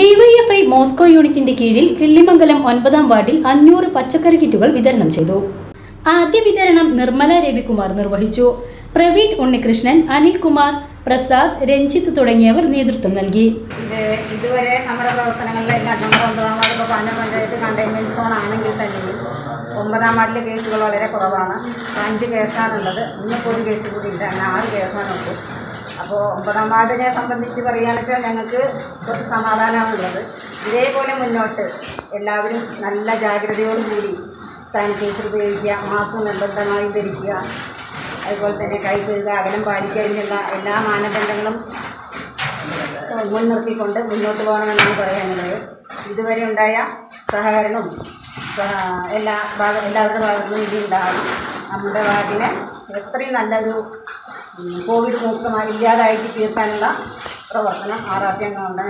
DYFI Moscow യൂണിറ്റിന്റെ കീഴിൽ കിള്ളിമംഗലം 9-ാം വാർഡിൽ 500 പച്ചക്കറി കിറ്റുകൾ വിതരണം ചെയ്തു. ആദ്യ വിതരണം നിർമ്മല രവികുമാർ നിർവഹിച്ചു. പ്രവീൺ ഉണ്ണികൃഷ്ണൻ, അനിൽകുമാർ, പ്രസാദ്, രഞ്ജിത്ത് തുടങ്ങിയവർ നേതൃത്വം നൽകി. ഇതുവരെ നമ്മുടെ പ്രവർത്തനങ്ങളിലെല്ലാം പഞ്ചായത്ത് കണ്ടെയ്ൻമെന്റ് സോൺ ആണെങ്കിൽ തന്നെയും 9-ാം വാർഡിലെ കേസുകൾ വളരെ കുറവാണ്. 5 കേസാണുള്ളത്. ഇന്നിപ്പോൾ ഒരു കേസ് കൂടി ഇല്ല, അങ്ങനെ 6 കേസാണുള്ളൂ. അപ്പോൾ 9-ാം വാർഡിനെ സംബന്ധിച്ച് പറയുകയാണെന്ന് വെച്ചാൽ ഞങ്ങൾക്ക് കുറച്ച് സമാധാനമാണുള്ളത്. ഇതേപോലെ മുന്നോട്ട് എല്ലാവരും നല്ല ജാഗ്രതയോടുകൂടി സാനിറ്റൈസർ ഉപയോഗിക്കുക, മാസ്ക് നിർബന്ധമായി ധരിക്കുക, അതുപോലെ തന്നെ കൈ കഴുകുക, അകലം പാലിക്കുക എന്നുള്ള എല്ലാ മാനദണ്ഡങ്ങളും മുൻനിർത്തിക്കൊണ്ട് മുന്നോട്ട് പോകണമെന്നാണ് പറയാനുള്ളത്. ഇതുവരെ ഉണ്ടായ സഹകരണം എല്ലാവരുടെ ഭാഗത്തും ഇനി ഉണ്ടാകും. നമ്മുടെ വാർഡിനെ എത്രയും നല്ലൊരു കോവിഡ് മുക്തമായി ഇല്ലാതായിട്ട് തീർക്കാനുള്ള പ്രവർത്തനം ആറാദ്യങ്ങളുടെ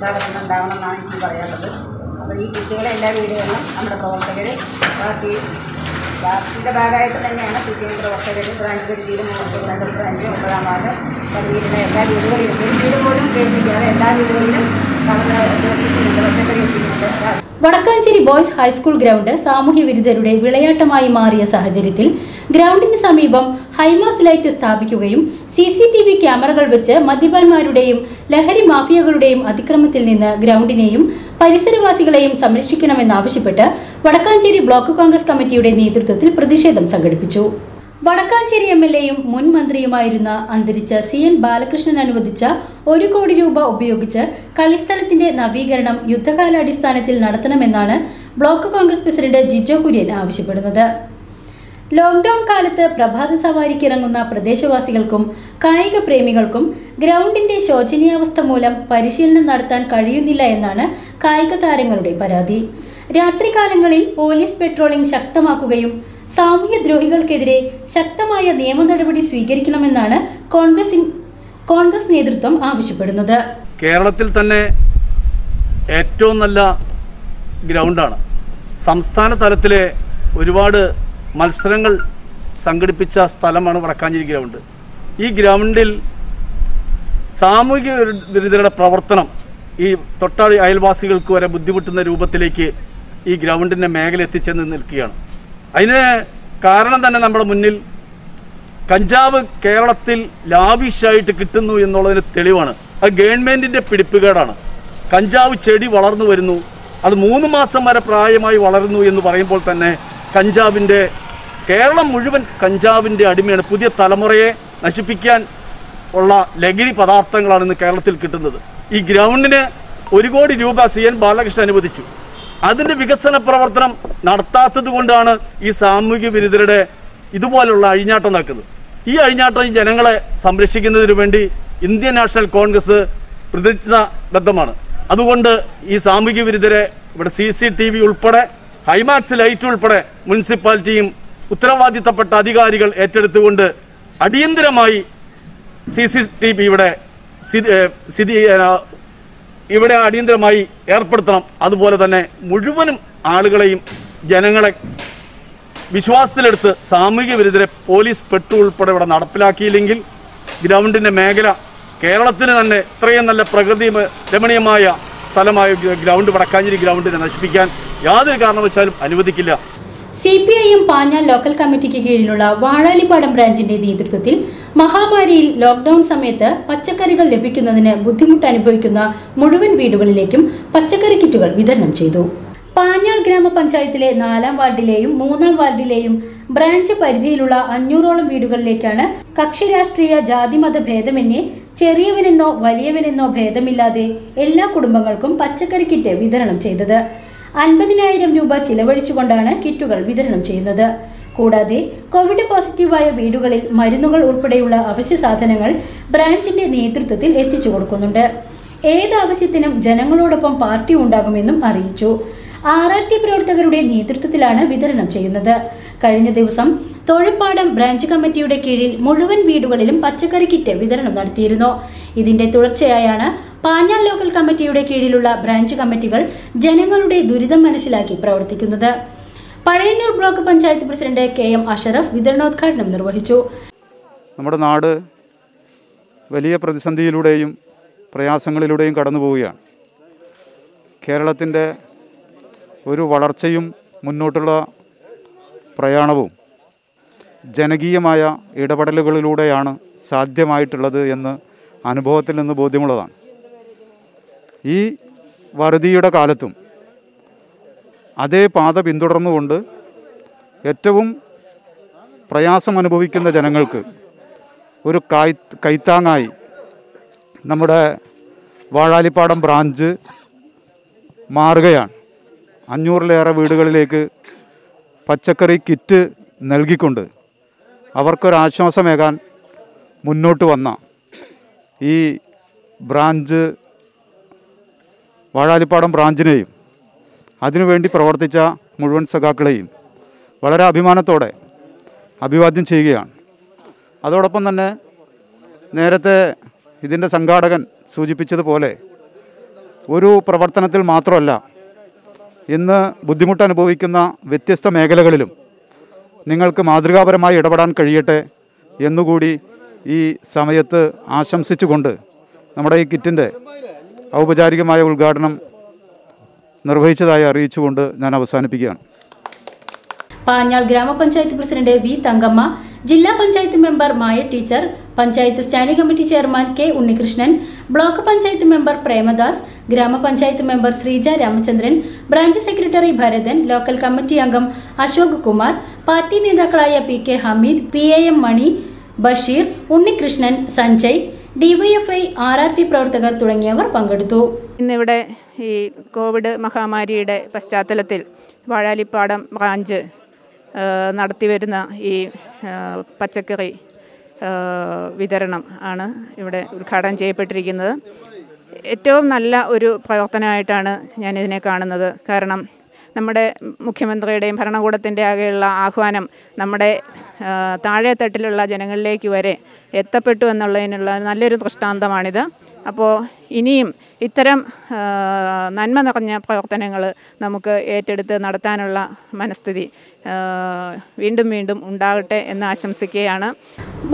ഭാഗത്തുനിന്ന് ഉണ്ടാകണമെന്നാണ് എനിക്ക് പറയാനുള്ളത്. അപ്പോൾ ഈ കുട്ടികളെ എല്ലാ വീടുകളിലും നമ്മുടെ പ്രവർത്തകർ പാർട്ടിയുടെ ഭാഗമായിട്ട് തന്നെയാണ് കുട്ടികൾ പ്രവർത്തകർ ബ്രാഞ്ച് പരിധിയിലും ബ്രാഞ്ച് 9-ാം വാർഡ് പരിധിയിലുള്ള എല്ലാ വീടുകളിലും ഒരു വീട് പോലും കേൾപ്പിക്കാതെ എല്ലാ വീടുകളിലും വടക്കാഞ്ചേരി ബോയ്സ് ഹൈസ്കൂൾ ഗ്രൗണ്ട് സാമൂഹ്യ വിരുദ്ധരുടെ വിളയാട്ടമായി മാറിയ സാഹചര്യത്തിൽ ഗ്രൗണ്ടിന് സമീപം ഹൈമാസ് ലൈറ്റ് സ്ഥാപിക്കുകയും CCTV ക്യാമറകൾ വെച്ച് മദ്യപാന്മാരുടെയും ലഹരി മാഫിയകളുടെയും അതിക്രമത്തിൽ നിന്ന് ഗ്രൗണ്ടിനെയും പരിസരവാസികളെയും സംരക്ഷിക്കണമെന്നാവശ്യപ്പെട്ട് വടക്കാഞ്ചേരി ബ്ലോക്ക് കോൺഗ്രസ് കമ്മിറ്റിയുടെ നേതൃത്വത്തിൽ പ്രതിഷേധം സംഘടിപ്പിച്ചു. വടക്കാഞ്ചേരി MLAയും മുൻ മന്ത്രിയുമായിരുന്ന അന്തരിച്ച CN ബാലകൃഷ്ണൻ അനുവദിച്ച 1 കോടി രൂപ ഉപയോഗിച്ച് കളിസ്ഥലത്തിന്റെ നവീകരണം യുദ്ധകാലാടിസ്ഥാനത്തിൽ നടത്തണമെന്നാണ് ബ്ലോക്ക് കോൺഗ്രസ് പ്രസിഡന്റ് ജിജോ കുര്യൻ ആവശ്യപ്പെടുന്നത്. ലോക്ക്ഡൌൺ കാലത്ത് പ്രഭാത സവാരിക്ക് ഇറങ്ങുന്ന പ്രദേശവാസികൾക്കും കായിക പ്രേമികൾക്കും ഗ്രൗണ്ടിന്റെ ശോചനീയാവസ്ഥ മൂലം പരിശീലനം നടത്താൻ കഴിയുന്നില്ല എന്നാണ് കായിക താരങ്ങളുടെ പരാതി. രാത്രികാലങ്ങളിൽ പോലീസ് പെട്രോളിംഗ് ശക്തമാക്കുകയും സാമൂഹ്യദ്രോഹികൾക്കെതിരെ ശക്തമായ നിയമ നടപടി സ്വീകരിക്കണമെന്നാണ് കോൺഗ്രസ് നേതൃത്വം ആവശ്യപ്പെടുന്നത്. കേരളത്തിൽ തന്നെ ഏറ്റവും നല്ല ഗ്രൗണ്ടാണ്. സംസ്ഥാന തലത്തിലെ ഒരുപാട് മത്സരങ്ങൾ സംഘടിപ്പിച്ച സ്ഥലമാണ് വടക്കാഞ്ചേരി ഗ്രൗണ്ട്. ഈ ഗ്രൗണ്ടിൽ സാമൂഹിക വിരുദ്ധരുടെ പ്രവർത്തനം ഈ തൊട്ടാഴി അയൽവാസികൾക്ക് വരെ ബുദ്ധിമുട്ടുന്ന രൂപത്തിലേക്ക് ഈ ഗ്രൗണ്ടിൻ്റെ മേഖല എത്തിച്ചെന്ന് നിൽക്കുകയാണ്. അതിന് കാരണം തന്നെ നമ്മുടെ മുന്നിൽ കഞ്ചാവ് കേരളത്തിൽ ലാവിഷായിട്ട് കിട്ടുന്നു എന്നുള്ളതിന് തെളിവാണ്. അത് ഗവൺമെൻറ്റിൻ്റെ പിടിപ്പുകേടാണ്. കഞ്ചാവ് ചെടി വളർന്നു വരുന്നു, അത് 3 മാസം വരെ പ്രായമായി വളരുന്നു എന്ന് പറയുമ്പോൾ തന്നെ കഞ്ചാവിൻ്റെ കേരളം മുഴുവൻ കഞ്ചാവിൻ്റെ അടിമയാണ്. പുതിയ തലമുറയെ നശിപ്പിക്കാൻ ഉള്ള ലഹരി പദാർത്ഥങ്ങളാണ് ഇന്ന് കേരളത്തിൽ കിട്ടുന്നത്. ഈ ഗ്രൗണ്ടിന് 1 കോടി രൂപ CN ബാലകൃഷ്ണൻ അനുവദിച്ചു. അതിൻ്റെ വികസന പ്രവർത്തനം നടത്താത്തത് കൊണ്ടാണ് ഈ സാമൂഹിക വിരുദ്ധരുടെ ഇതുപോലുള്ള അഴിഞ്ഞാട്ടം നടക്കുന്നത്. ഈ അഴിഞ്ഞാട്ടം ജനങ്ങളെ സംരക്ഷിക്കുന്നതിന് വേണ്ടി ഇന്ത്യൻ നാഷണൽ കോൺഗ്രസ് പ്രതിജ്ഞാബദ്ധമാണ്. അതുകൊണ്ട് ഈ സാമൂഹിക വിരുദ്ധരെ ഇവിടെ CCTV ഉൾപ്പെടെ ഹൈമാക്സ് ലൈറ്റ് ഉൾപ്പെടെ മുനിസിപ്പാലിറ്റിയും ഉത്തരവാദിത്തപ്പെട്ട അധികാരികൾ ഏറ്റെടുത്തുകൊണ്ട് അടിയന്തരമായി CCTV ഇവിടെ അടിയന്തരമായി ഏർപ്പെടുത്തണം. അതുപോലെ തന്നെ മുഴുവനും ആളുകളെയും ജനങ്ങളെ വിശ്വാസത്തിലെടുത്ത് സാമൂഹിക വിരുദ്ധരെ പോലീസ് പെട്ടു ഉൾപ്പെടെ ഇവിടെ നടപ്പിലാക്കിയില്ലെങ്കിൽ ഗ്രൗണ്ടിൻ്റെ മേഖല കേരളത്തിന് തന്നെ ഇത്രയും നല്ല പ്രകൃതി രമണീയമായ സ്ഥലമായ ഗ്രൗണ്ട് വടക്കാഞ്ചേരി ഗ്രൗണ്ടിനെ നശിപ്പിക്കാൻ യാതൊരു കാരണവശാലും അനുവദിക്കില്ല. CPIM പാഞ്ഞാൽ ലോക്കൽ കമ്മിറ്റിക്ക് കീഴിലുള്ള വാഴാലിപ്പാടം ബ്രാഞ്ചിന്റെ നേതൃത്വത്തിൽ മഹാമാരിയിൽ ലോക്ക്ഡൌൺ സമയത്ത് പച്ചക്കറികൾ ലഭിക്കുന്നതിന് ബുദ്ധിമുട്ട് അനുഭവിക്കുന്ന മുഴുവൻ വീടുകളിലേക്കും പച്ചക്കറി കിറ്റുകൾ വിതരണം ചെയ്തു. പാഞ്ഞാൾ ഗ്രാമപഞ്ചായത്തിലെ 4-ാം വാർഡിലെയും 3-ാം വാർഡിലെയും ബ്രാഞ്ച് പരിധിയിലുള്ള 500-ഓളം വീടുകളിലേക്കാണ് കക്ഷി രാഷ്ട്രീയ ജാതിമത ഭേദമന്യേ ചെറിയവനെന്നോ വലിയവനെന്നോ ഭേദമില്ലാതെ എല്ലാ കുടുംബങ്ങൾക്കും പച്ചക്കറി കിറ്റ് വിതരണം ചെയ്തത്. 50,000 രൂപ ചിലവഴിച്ചുകൊണ്ടാണ് കിറ്റുകൾ വിതരണം ചെയ്യുന്നത്. കൂടാതെ കോവിഡ് പോസിറ്റീവായ വീടുകളിൽ മരുന്നുകൾ ഉൾപ്പെടെയുള്ള അവശ്യ സാധനങ്ങൾ ബ്രാഞ്ചിന്റെ നേതൃത്വത്തിൽ എത്തിച്ചു കൊടുക്കുന്നുണ്ട്. ഏത് ആവശ്യത്തിനും ജനങ്ങളോടൊപ്പം പാർട്ടി ഉണ്ടാകുമെന്നും അറിയിച്ചു. RRT പ്രവർത്തകരുടെ നേതൃത്വത്തിലാണ് വിതരണം ചെയ്യുന്നത്. കഴിഞ്ഞ ദിവസം തൊഴിപ്പാടം ബ്രാഞ്ച് കമ്മിറ്റിയുടെ കീഴിൽ മുഴുവൻ വീടുകളിലും പച്ചക്കറി കിറ്റ് വിതരണം നടത്തിയിരുന്നു. ഇതിന്റെ തുടർച്ചയായാണ് പാഞ്ഞാൽ ലോക്കൽ കമ്മിറ്റിയുടെ കീഴിലുള്ള ബ്രാഞ്ച് കമ്മിറ്റികൾ ജനങ്ങളുടെ ദുരിതം മനസ്സിലാക്കി പ്രവർത്തിക്കുന്നത്. Pazhayannur block panchayat president KM Ashraf വിതരണോദ്ഘാടനം നിർവഹിച്ചു. നമ്മുടെ നാട് വലിയ പ്രതിസന്ധിയിലൂടെയും പ്രയാസങ്ങളിലൂടെയും കടന്നു പോവുകയാണ്. കേരളത്തിന്റെ ഒരു വളർച്ചയും മുന്നോട്ടുള്ള പ്രയാണവും ജനകീയമായ ഇടപെടലുകളിലൂടെയാണ് സാധ്യമായിട്ടുള്ളത് എന്ന് അനുഭവത്തിൽ നിന്ന് ബോധ്യമുള്ളതാണ്. ഈ വർധിയുടെ കാലത്തും അതേ പാത പിന്തുടർന്നുകൊണ്ട് ഏറ്റവും പ്രയാസം അനുഭവിക്കുന്ന ജനങ്ങൾക്ക് ഒരു കൈത്താങ്ങായി നമ്മുടെ വാഴാലിപ്പാടം ബ്രാഞ്ച് മാറുകയാണ്. 500-ലേറെ വീടുകളിലേക്ക് പച്ചക്കറി കിറ്റ് നൽകിക്കൊണ്ട് അവർക്കൊരാശ്വാസമേകാൻ മുന്നോട്ട് വന്ന ഈ ബ്രാഞ്ച് വാഴാലിപ്പാടം ബ്രാഞ്ചിനെയും അതിനുവേണ്ടി പ്രവർത്തിച്ച മുഴുവൻ സഖാക്കളെയും വളരെ അഭിമാനത്തോടെ അഭിവാദ്യം ചെയ്യുകയാണ്. അതോടൊപ്പം തന്നെ നേരത്തെ ഇതിൻ്റെ സംഘാടകൻ സൂചിപ്പിച്ചതുപോലെ ഒരു പ്രവർത്തനത്തിൽ മാത്രമല്ല, ഇന്ന് ബുദ്ധിമുട്ടനുഭവിക്കുന്ന വ്യത്യസ്ത മേഖലകളിലും നിങ്ങൾക്ക് മാതൃകാപരമായി ഇടപെടാൻ കഴിയട്ടെ എന്നുകൂടി ഈ സമയത്ത് ആശംസിച്ചുകൊണ്ട് നമ്മുടെ ഈ കിറ്റിൻ്റെ ഔപചാരികമായ ഉദ്ഘാടനം നിർവഹിച്ചതായി അറിയിച്ചുകൊണ്ട് ഞാൻ അവസാനിപ്പിക്കുകയാണ്. പാഞ്ഞാൾ ഗ്രാമപഞ്ചായത്ത് പ്രസിഡന്റ് വി തങ്കമ്മ, ജില്ലാ panchayat member Maya teacher, panchayat standing committee chairman K Unnikrishnan, block panchayat member Premadas, ഗ്രാമപഞ്ചായത്ത് member Sreeja Ramachandran, branch secretary Bharathan, local committee അംഗം അശോക് കുമാർ, പാർട്ടി നേതാക്കളായ P K Hameed, PAM Mani, Basheer, Unnikrishnan, Sanjay, DYFI, RRT പ്രവർത്തകർ തുടങ്ങിയവർ പങ്കെടുത്തു. ഇന്നിവിടെ ഈ കോവിഡ് മഹാമാരിയുടെ പശ്ചാത്തലത്തിൽ വാഴാലിപ്പാടം ബ്രാഞ്ച് നടത്തിവരുന്ന ഈ പച്ചക്കറി വിതരണം ആണ് ഇവിടെ ഉദ്ഘാടനം ചെയ്യപ്പെട്ടിരിക്കുന്നത്. ഏറ്റവും നല്ല ഒരു പ്രവർത്തനമായിട്ടാണ് ഞാനിതിനെ കാണുന്നത്. കാരണം നമ്മുടെ മുഖ്യമന്ത്രിയുടെയും ഭരണകൂടത്തിൻ്റെ ആകെയുള്ള ആഹ്വാനം നമ്മുടെ താഴെ തട്ടിലുള്ള ജനങ്ങളിലേക്ക് വരെ എത്തപ്പെട്ടു എന്നുള്ളതിനുള്ള നല്ലൊരു ദൃഷ്ടാന്തമാണിത്. അപ്പോൾ ഇനിയും ഇത്തരം നന്മ നിറഞ്ഞ പ്രവർത്തനങ്ങൾ നമുക്ക് ഏറ്റെടുത്ത് നടത്താനുള്ള മനസ്ഥിതി വീണ്ടും വീണ്ടും ഉണ്ടാകട്ടെ എന്ന് ആശംസിക്കുകയാണ്.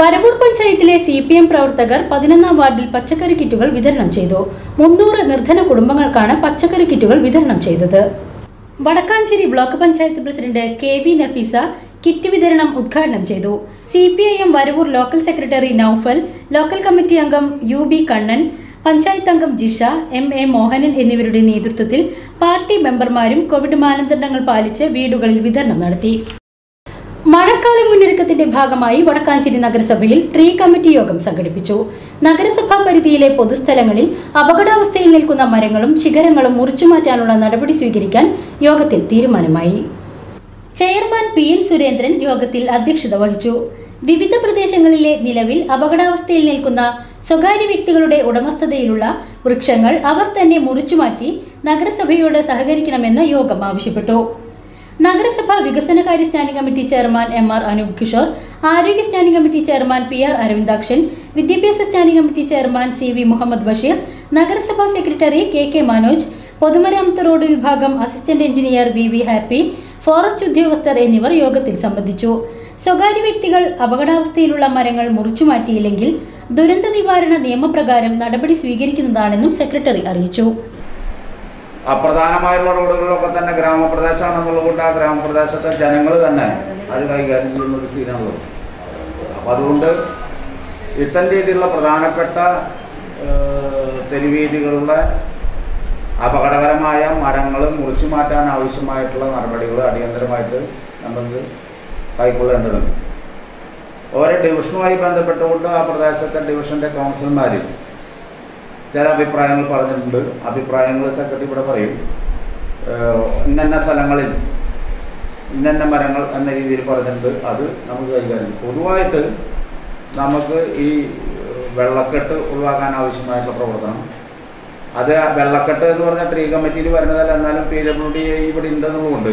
വരവൂർ പഞ്ചായത്തിലെ CPM പ്രവർത്തകർ 11-ാം വാർഡിൽ പച്ചക്കറി കിറ്റുകൾ വിതരണം ചെയ്തു. 300 നിർധന കുടുംബങ്ങൾക്കാണ് പച്ചക്കറി കിറ്റുകൾ വിതരണം ചെയ്തത്. Vadakkanchery block panchayat president KV Nafeesa kit വിതരണം ഉദ്ഘാടനം ചെയ്തു. CPIM Varavoor local secretary Noufal, local committee അംഗം UB കണ്ണൻ, പഞ്ചായത്ത് അംഗം ജിഷ, MA മോഹനൻ എന്നിവരുടെ നേതൃത്വത്തിൽ പാർട്ടി മെമ്പർമാരും കോവിഡ് മാനദണ്ഡങ്ങൾ പാലിച്ച് വീടുകളിൽ വിതരണം നടത്തി. മഴക്കാല മുന്നൊരുക്കത്തിന്റെ ഭാഗമായി വടക്കാഞ്ചേരി നഗരസഭയിൽ ട്രീ കമ്മിറ്റി യോഗം സംഘടിപ്പിച്ചു. നഗരസഭാ പരിധിയിലെ പൊതുസ്ഥലങ്ങളിൽ അപകടാവസ്ഥയിൽ നിൽക്കുന്ന മരങ്ങളും ശിഖരങ്ങളും മുറിച്ചുമാറ്റാനുള്ള നടപടി സ്വീകരിക്കാൻ യോഗത്തിൽ തീരുമാനമായി. ചെയർമാൻ PN സുരേന്ദ്രൻ യോഗത്തിൽ അധ്യക്ഷത വഹിച്ചു. വിവിധ പ്രദേശങ്ങളിലെ നിലവിൽ അപകടാവസ്ഥയിൽ നിൽക്കുന്ന സ്വകാര്യ വ്യക്തികളുടെ ഉടമസ്ഥതയിലുള്ള വൃക്ഷങ്ങൾ അവർ തന്നെ മുറിച്ചുമാറ്റി നഗരസഭയോട് സഹകരിക്കണമെന്ന് യോഗം ആവശ്യപ്പെട്ടു. നഗരസഭാ വികസനകാര്യ standing committee chairman MR Anoop Kishore, ആരോഗ്യ standing committee chairman PR Aravindakshan, വിദ്യാഭ്യാസ standing committee chairman CV Muhammad Basheer, നഗരസഭാ സെക്രട്ടറി KK മനോജ്, പൊതുമരാമത്ത് റോഡ് വിഭാഗം assistant engineer BV Happy, forest ഉദ്യോഗസ്ഥർ എന്നിവർ യോഗത്തിൽ സംബന്ധിച്ചു. സ്വകാര്യ വ്യക്തികൾ അപകടാവസ്ഥയിലുള്ള മരങ്ങൾ മുറിച്ചുമാറ്റിയില്ലെങ്കിൽ ദുരന്ത നിവാരണ നിയമപ്രകാരം നടപടി സ്വീകരിക്കുന്നതാണെന്നും സെക്രട്ടറി അറിയിച്ചു. അപ്രധാനമായുള്ള റോഡുകളിലൊക്കെ തന്നെ ഗ്രാമപ്രദേശമാണെന്നുള്ളതുകൊണ്ട് ആ ഗ്രാമപ്രദേശത്തെ ജനങ്ങൾ തന്നെ അത് കൈകാര്യം ചെയ്യുന്ന ഒരു സീനാണുള്ളത്. അപ്പം അതുകൊണ്ട് ഇത്തരം രീതിയിലുള്ള പ്രധാനപ്പെട്ട തെരുവീതികളുടെ അപകടകരമായ മരങ്ങൾ മുറിച്ചു മാറ്റാൻ ആവശ്യമായിട്ടുള്ള നടപടികൾ അടിയന്തരമായിട്ട് നമുക്ക് കൈക്കൊള്ളേണ്ടതുണ്ട്. ഓരോ ഡിവിഷനുമായി ബന്ധപ്പെട്ടുകൊണ്ട് ആ പ്രദേശത്തെ ഡിവിഷൻ്റെ കൗൺസിലർമാർ ചില അഭിപ്രായങ്ങൾ പറഞ്ഞിട്ടുണ്ട്. അഭിപ്രായങ്ങൾ സെക്രട്ടറി ഇവിടെ പറയും. ഇന്ന സ്ഥലങ്ങളിൽ ഇന്ന മരങ്ങൾ എന്ന രീതിയിൽ പറഞ്ഞിട്ടുണ്ട്. അത് നമുക്ക് കൈകാര്യം പൊതുവായിട്ട് നമുക്ക് ഈ വെള്ളക്കെട്ട് ഒഴിവാക്കാൻ ആവശ്യമായിട്ടുള്ള പ്രവർത്തനം അത് വെള്ളക്കെട്ട് എന്ന് പറഞ്ഞാൽ ട്രീ കമ്മിറ്റിയിൽ വരുന്നതല്ല. എന്നാലും PWD ഇവിടെ ഉണ്ടെന്നുള്ളതുകൊണ്ട്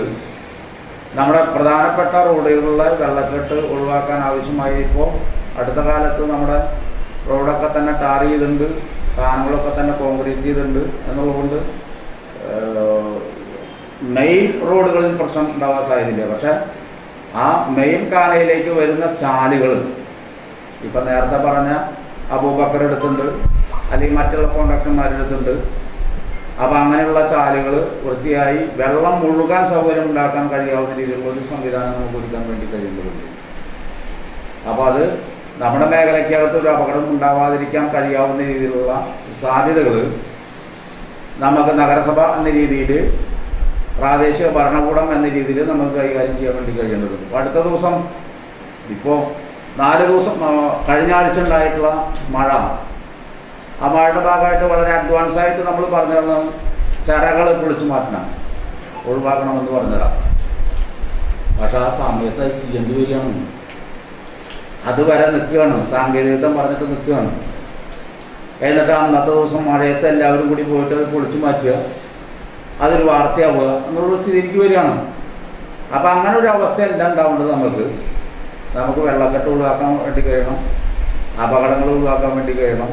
നമ്മുടെ പ്രധാനപ്പെട്ട റോഡുകളിലെ വെള്ളക്കെട്ട് ഒഴിവാക്കാൻ ആവശ്യമായി ഇപ്പോൾ അടുത്ത കാലത്ത് നമ്മുടെ റോഡൊക്കെ തന്നെ ടാർ ചെയ്തിട്ടുണ്ട്, കാനങ്ങളൊക്കെ തന്നെ കോൺക്രീറ്റ് ചെയ്തിട്ടുണ്ട്. എന്നുള്ളതുകൊണ്ട് മെയിൻ റോഡുകളിൽ പ്രശ്നം ഉണ്ടാവാൻ സാധ്യതയില്ല. പക്ഷെ ആ മെയിൻ കാനയിലേക്ക് വരുന്ന ചാലുകൾ ഇപ്പം നേരത്തെ പറഞ്ഞ അബൂബക്കർ എടുത്തുണ്ട്, അല്ലെങ്കിൽ മറ്റുള്ള കോൺട്രാക്ടർമാരെടുത്തുണ്ട്, अब അങ്ങനെയുള്ള ചാലുകൾ വൃത്തിയായി വെള്ളം മുഴുകാൻ സൗകര്യം ഉണ്ടാക്കാൻ കഴിയാവുന്ന രീതിയിലുള്ള ഒരു സംവിധാനം നമുക്ക് ഒരുക്കാൻ വേണ്ടി കഴിയേണ്ടതുണ്ട്. അപ്പോൾ അത് നമ്മുടെ മേഖലയ്ക്കകത്ത് ഒരു അപകടം ഉണ്ടാവാതിരിക്കാൻ കഴിയാവുന്ന രീതിയിലുള്ള സാധ്യതകൾ നമുക്ക് നഗരസഭ എന്ന രീതിയിൽ പ്രാദേശിക ഭരണകൂടം എന്ന രീതിയിൽ നമുക്ക് കൈകാര്യം ചെയ്യാൻ വേണ്ടി കഴിയേണ്ടതുണ്ട്. അടുത്ത ദിവസം ഇപ്പോൾ 4 ദിവസം കഴിഞ്ഞ ആഴ്ച ഉണ്ടായിട്ടുള്ള മഴ ആ മഴയുടെ ഭാഗമായിട്ട് വളരെ അഡ്വാൻസ് ആയിട്ട് നമ്മൾ പറഞ്ഞു തന്ന ചിറകൾ പൊളിച്ചു മാറ്റണം ഒഴിവാക്കണമെന്ന് പറഞ്ഞുതരാം. പക്ഷെ ആ സമയത്ത് അത് ചെയ്യേണ്ടി വരികയാണ്. അതുവരെ നിൽക്കുകയാണ്, സാങ്കേതികത്വം പറഞ്ഞിട്ട് നിൽക്കുകയാണ്. എന്നിട്ട് അന്നത്തെ ദിവസം മഴയത്ത് എല്ലാവരും കൂടി പോയിട്ട് അത് പൊളിച്ചു മാറ്റുക, അതൊരു വാർത്തയാവുക എന്നുള്ള സ്ഥിതിക്ക് വരികയാണ്. അപ്പം അങ്ങനെ ഒരു അവസ്ഥയല്ല ഉണ്ടാവേണ്ടത്. നമുക്ക് വെള്ളക്കെട്ട് ഒഴിവാക്കാൻ വേണ്ടി കഴിയണം, അപകടങ്ങൾ ഒഴിവാക്കാൻ വേണ്ടി കഴിയണം.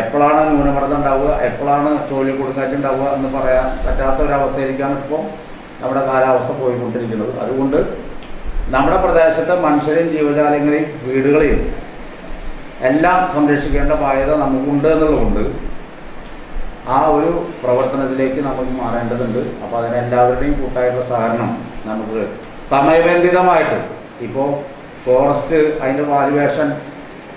എപ്പോഴാണ് ന്യൂനമർദ്ദം ഉണ്ടാവുക, എപ്പോഴാണ് ചുഴലിക്കൊടുങ്കാറ്റ് ഉണ്ടാവുക എന്ന് പറയാൻ പറ്റാത്ത ഒരവസ്ഥയിലേക്കാണ് ഇപ്പോൾ നമ്മുടെ കാലാവസ്ഥ പോയിക്കൊണ്ടിരിക്കുന്നത്. അതുകൊണ്ട് നമ്മുടെ പ്രദേശത്തെ മനുഷ്യരെയും ജീവജാലങ്ങളെയും വീടുകളെയും എല്ലാം സംരക്ഷിക്കേണ്ട ബാധ്യത നമുക്കുണ്ട് എന്നുള്ളതുകൊണ്ട് ആ ഒരു പ്രവർത്തനത്തിലേക്ക് നമുക്ക് മാറേണ്ടതുണ്ട്. അപ്പോൾ അതിനെല്ലാവരുടെയും കൂട്ടായിട്ടുള്ള സഹകരണം നമുക്ക് സമയബന്ധിതമായിട്ട് ഇപ്പോൾ ഫോറസ്റ്റ് അതിൻ്റെ വാലുവേഷൻ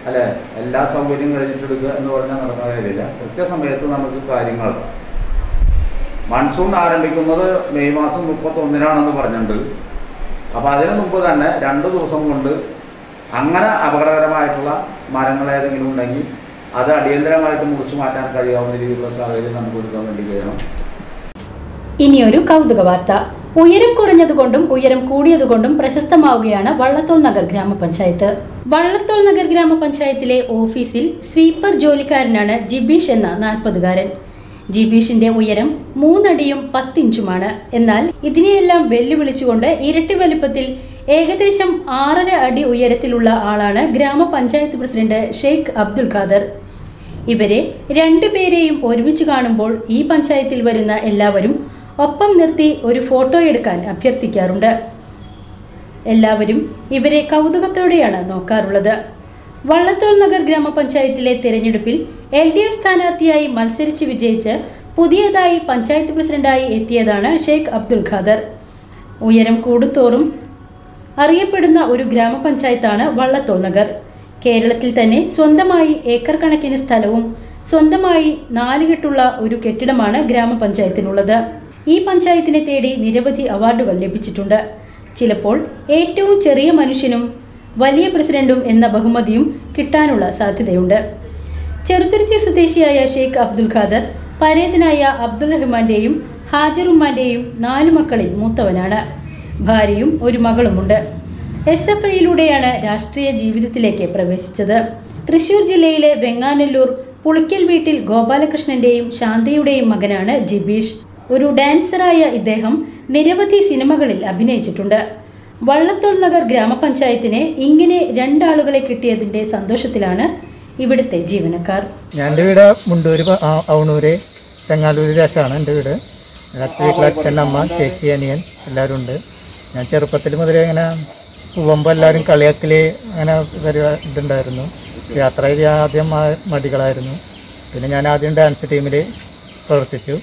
അല്ലെ എല്ലാ സൗകര്യം കഴിഞ്ഞിട്ടെടുക്കുക എന്ന് പറഞ്ഞാൽ നടക്കുന്ന കാര്യമില്ല. കൃത്യസമയത്ത് നമുക്ക് കാര്യങ്ങൾ മൺസൂൺ ആരംഭിക്കുന്നത് മെയ് മാസം 31-നാണെന്ന് പറഞ്ഞിട്ടുണ്ട്. അപ്പോൾ അതിനു മുമ്പ് തന്നെ 2 ദിവസം കൊണ്ട് അങ്ങനെ അപകടകരമായിട്ടുള്ള മരങ്ങൾ ഏതെങ്കിലും ഉണ്ടെങ്കിൽ അത് അടിയന്തരമായിട്ട് മുറിച്ചു മാറ്റാൻ കഴിയാവുന്ന രീതിയിലുള്ള സാഹചര്യം നമുക്ക് ഒരുക്കാൻ വേണ്ടി കഴിയണം. ഇനിയൊരു കൗതുക വാർത്ത. ഉയരം കുറഞ്ഞതുകൊണ്ടും ഉയരം കൂടിയതുകൊണ്ടും പ്രശസ്തമാവുകയാണ് വള്ളത്തോൾ നഗർ ഗ്രാമപഞ്ചായത്ത്. വള്ളത്തോൾ നഗർ ഗ്രാമപഞ്ചായത്തിലെ ഓഫീസിൽ സ്വീപ്പർ ജോലിക്കാരനാണ് ജിബീഷ് എന്ന 40-കാരൻ. ജിബീഷിന്റെ ഉയരം 3 അടിയും 10 ഇഞ്ചുമാണ്. എന്നാൽ ഇതിനെയെല്ലാം വെല്ലുവിളിച്ചുകൊണ്ട് ഇരട്ടി വലുപ്പത്തിൽ ഏകദേശം 6.5 അടി ഉയരത്തിലുള്ള ആളാണ് ഗ്രാമപഞ്ചായത്ത് പ്രസിഡന്റ് ഷെയ്ഖ് അബ്ദുൽ ഖാദർ. ഇവരെ 2 പേരെയും ഒരുമിച്ച് കാണുമ്പോൾ ഈ പഞ്ചായത്തിൽ വരുന്ന എല്ലാവരും ഒപ്പം നിർത്തി ഒരു ഫോട്ടോ എടുക്കാൻ അഭ്യർത്ഥിക്കാറുണ്ട്. എല്ലാവരും ഇവരെ കൗതുകത്തോടെയാണ് നോക്കാറുള്ളത്. വള്ളത്തോൾ നഗർ ഗ്രാമപഞ്ചായത്തിലെ തിരഞ്ഞെടുപ്പിൽ LDF സ്ഥാനാർത്ഥിയായി മത്സരിച്ച് വിജയിച്ച് പുതിയതായി പഞ്ചായത്ത് പ്രസിഡന്റായി എത്തിയതാണ് ഷെയ്ഖ് അബ്ദുൽ ഖാദർ. ഉയരം കൂടുന്തോറും അറിയപ്പെടുന്ന ഒരു ഗ്രാമപഞ്ചായത്താണ് വള്ളത്തോൾ നഗർ. കേരളത്തിൽ തന്നെ സ്വന്തമായി ഏക്കർ കണക്കിന് സ്ഥലവും സ്വന്തമായി 4 കെട്ടുള്ള ഒരു കെട്ടിടമാണ് ഗ്രാമപഞ്ചായത്തിനുള്ളത്. ഈ പഞ്ചായത്തിനെ തേടി നിരവധി അവാർഡുകൾ ലഭിച്ചിട്ടുണ്ട്. ചിലപ്പോൾ ഏറ്റവും ചെറിയ മനുഷ്യനും വലിയ പ്രസിഡന്റും എന്ന ബഹുമതിയും കിട്ടാനുള്ള സാധ്യതയുണ്ട്. ചെറുതുരുത്തി സ്വദേശിയായ ഷെയ്ഖ് അബ്ദുൽ ഖാദർ പരേതനായ അബ്ദുൾ റഹ്മാന്റെയും ഹാജറുമാന്റെയും 4 മക്കളിൽ മൂത്തവനാണ്. ഭാര്യയും ഒരു മകളുമുണ്ട്. SFIയിലൂടെയാണ് രാഷ്ട്രീയ ജീവിതത്തിലേക്ക് പ്രവേശിച്ചത്. തൃശൂർ ജില്ലയിലെ വെങ്ങാനല്ലൂർ പുളിക്കൽ വീട്ടിൽ ഗോപാലകൃഷ്ണന്റെയും ശാന്തയുടെയും മകനാണ് ജിബീഷ്. ഒരു ഡാൻസറായ ഇദ്ദേഹം നിരവധി സിനിമകളിൽ അഭിനയിച്ചിട്ടുണ്ട്. വള്ളത്തോൾ നഗർ ഗ്രാമപഞ്ചായത്തിനെ ഇങ്ങനെ 2 ആളുകളെ കിട്ടിയതിന്റെ സന്തോഷത്തിലാണ് ഇവിടുത്തെ ജീവനക്കാർ. എൻ്റെ വീട് മുണ്ടൂര് ഔണൂര് ചെങ്ങാലൂര് രാശാണ് എൻ്റെ വീട്. വീട്ടിൽ അച്ഛൻ, അമ്മ, ചേച്ചി, അനിയൻ എല്ലാവരും ഉണ്ട്. ഞാൻ ചെറുപ്പത്തിൽ മുതലേ ഇങ്ങനെ പോകുമ്പോൾ എല്ലാവരും കളിയാക്കൽ അങ്ങനെ ഇതുണ്ടായിരുന്നു. യാത്ര ആദ്യം മടികളായിരുന്നു. പിന്നെ ഞാൻ ആദ്യം ഡാൻസ് ടീമിൽ പ്രവർത്തിച്ചു.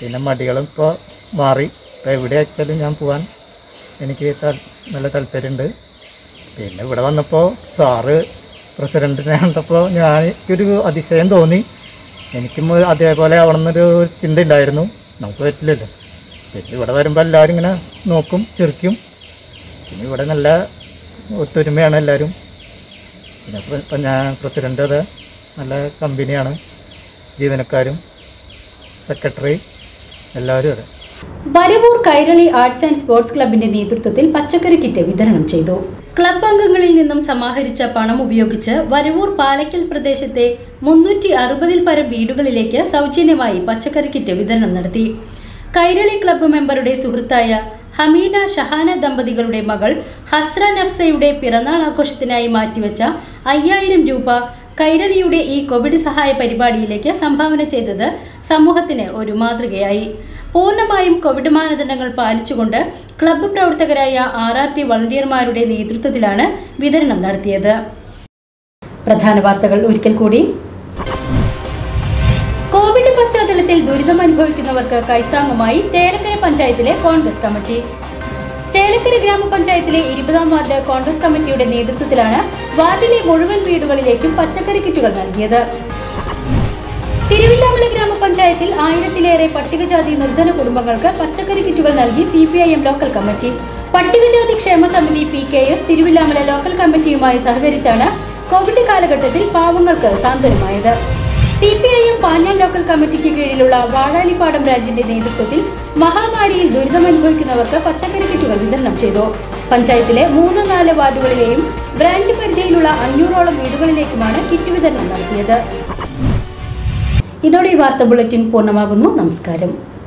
പിന്നെ മടികളും ഇപ്പോൾ മാറി. ഇപ്പോൾ എവിടെ ആച്ചാലും ഞാൻ പോകാൻ എനിക്ക് നല്ല താല്പര്യമുണ്ട്. പിന്നെ ഇവിടെ വന്നപ്പോൾ സാറ് പ്രസിഡൻറ്റിനെ കണ്ടപ്പോൾ ഞാനൊരു അതിശയം തോന്നി. എനിക്കും അതേപോലെ ആവണമെന്നൊരു ചിന്ത ഉണ്ടായിരുന്നു. നമുക്ക് പറ്റില്ലല്ലോ. പിന്നെ ഇവിടെ വരുമ്പോൾ എല്ലാവരും ഇങ്ങനെ നോക്കും, ചിരിക്കും. പിന്നെ ഇവിടെ നല്ല ഒത്തൊരുമയാണ് എല്ലാവരും. പിന്നെ ഇപ്പം ഞാൻ പ്രസിഡൻ്റ് അത് നല്ല കമ്പനിയാണ്. ജീവനക്കാരും സെക്രട്ടറി എല്ലാവരും. Varavoor Kairali arts and sports ക്ലബിന്റെ നേതൃത്വത്തിൽ പച്ചക്കറി കിറ്റ് വിതരണം ചെയ്തു. ക്ലബ് അംഗങ്ങളിൽ നിന്നും സമാഹരിച്ച പണം ഉപയോഗിച്ച് വരവൂർ പാലക്കൽ പ്രദേശത്തെ 360-ൽ പരം വീടുകളിലേക്ക് സൗജന്യമായി പച്ചക്കറി കിറ്റ് വിതരണം നടത്തി. കൈരളി ക്ലബ്ബ് മെമ്പറുടെ സുഹൃത്തായ ഹമീന ഷഹാന ദമ്പതികളുടെ മകൾ ഹസ്ര നഫ്സയുടെ പിറന്നാൾ ആഘോഷത്തിനായി മാറ്റിവെച്ച 5000 രൂപ കൈരളിയുടെ ഈ കോവിഡ് സഹായ പരിപാടിയിലേക്ക് സംഭാവന ചെയ്തത് സമൂഹത്തിന് ഒരു മാതൃകയായി. പൂർണ്ണമായും കോവിഡ് മാനദണ്ഡങ്ങൾ പാലിച്ചുകൊണ്ട് ക്ലബ്ബ് പ്രവർത്തകരായ RRT വളണ്ടിയർമാരുടെ നേതൃത്വത്തിലാണ് വിതരണം നടത്തിയത്. പ്രധാന വാർത്തകൾ ഒരിക്കൽ കൂടി. കോവിഡ് പശ്ചാത്തലത്തിൽ ദുരിതത്തിൽ ദുരിതമനുഭവിക്കുന്നവർക്ക് കൈത്താങ്ങുമായി ചേലക്കര പഞ്ചായത്തിലെ കോൺഗ്രസ് കമ്മിറ്റി. ചേലക്കര ഗ്രാമപഞ്ചായത്തിലെ 20-ാം വാർഡ് കോൺഗ്രസ് കമ്മിറ്റിയുടെ നേതൃത്വത്തിലാണ് വാർഡിലെ മുഴുവൻ വീടുകളിലേക്കും പച്ചക്കറി കിറ്റുകൾ നൽകിയത്. തിരുവില്ലാമല ഗ്രാമപഞ്ചായത്തിൽ 1000-ലേറെ പട്ടികജാതി നിർധന കുടുംബങ്ങൾക്ക് പച്ചക്കറി കിറ്റുകൾ നൽകി CPIM ലോക്കൽ കമ്മിറ്റി. പട്ടികജാതി ക്ഷേമ സമിതി PKS തിരുവില്ലാമല ലോക്കൽ കമ്മിറ്റിയുമായി സഹകരിച്ചാണ് കോവിഡ് കാലഘട്ടത്തിൽ പാവങ്ങൾക്ക് സാന്ത്വനമായത്. CPIM പാഞ്ഞാൽ ലോക്കൽ കമ്മിറ്റിക്ക് കീഴിലുള്ള വാഴാലിപ്പാടം ബ്രാഞ്ചിന്റെ നേതൃത്വത്തിൽ മഹാമാരിയിൽ ദുരിതമനുഭവിക്കുന്നവർക്ക് പച്ചക്കറി കിറ്റുകൾ വിതരണം ചെയ്തു. പഞ്ചായത്തിലെ 3-4 വാർഡുകളിലെയും ബ്രാഞ്ച് പരിധിയിലുള്ള 500-ഓളം വീടുകളിലേക്കുമാണ് കിറ്റ് വിതരണം നടത്തിയത്. ഇതോടെ ഈ വാർത്താ ബുള്ളറ്റിൻ പൂർണ്ണമാകുന്നു. നമസ്കാരം.